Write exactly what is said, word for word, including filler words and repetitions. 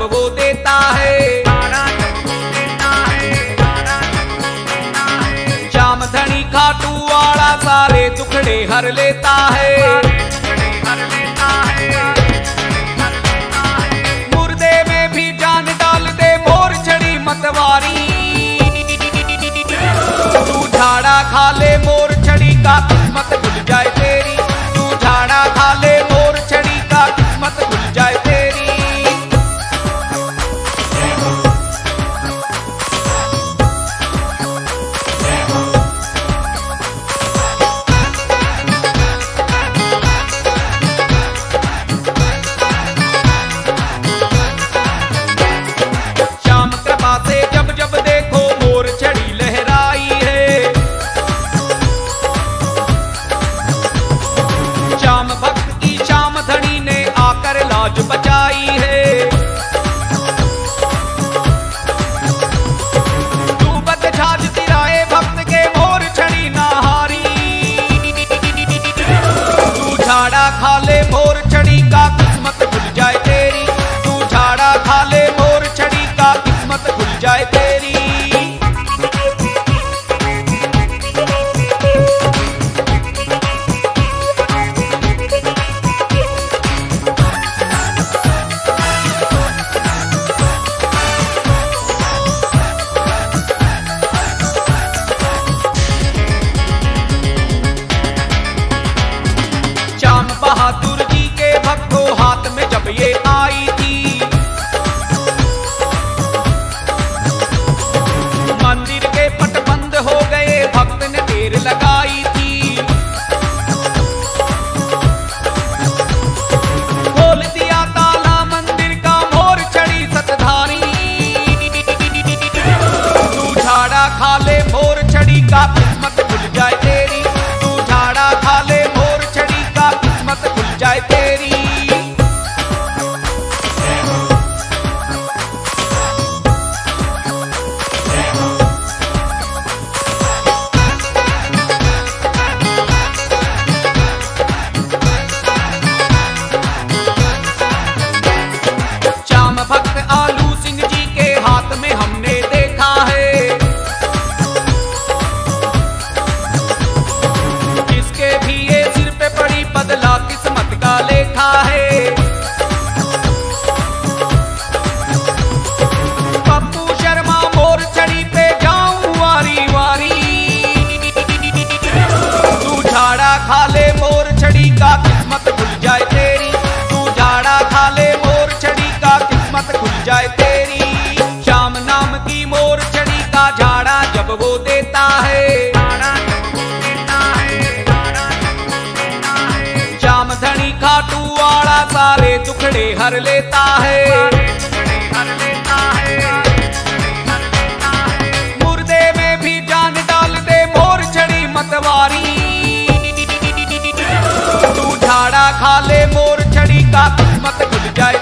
तब वो देता है, श्याम धनी खाटू वाला सारे दुखड़े हर लेता है। मुर्दे में भी जान डाल दे मोरछड़ी मतवारी, तू झाड़ा खा ले मोरछड़ी का किस्मत भुल जाए तेरी, तू झाड़ा खा ले मोरछड़ी का किस्मत भुल जाए तेरी। श्याम कृपा से जब जब देखो मोरछड़ी लहराई है, श्याम भक्त की श्याम धनी ने आकर लाज बचाई है। सारे दुखड़े हर लेता है, मुर्दे में भी जान डाल दे मोरछड़ी मतवारी, तू झाड़ा खा ले मोरछड़ी का किस्मत भुल जाए।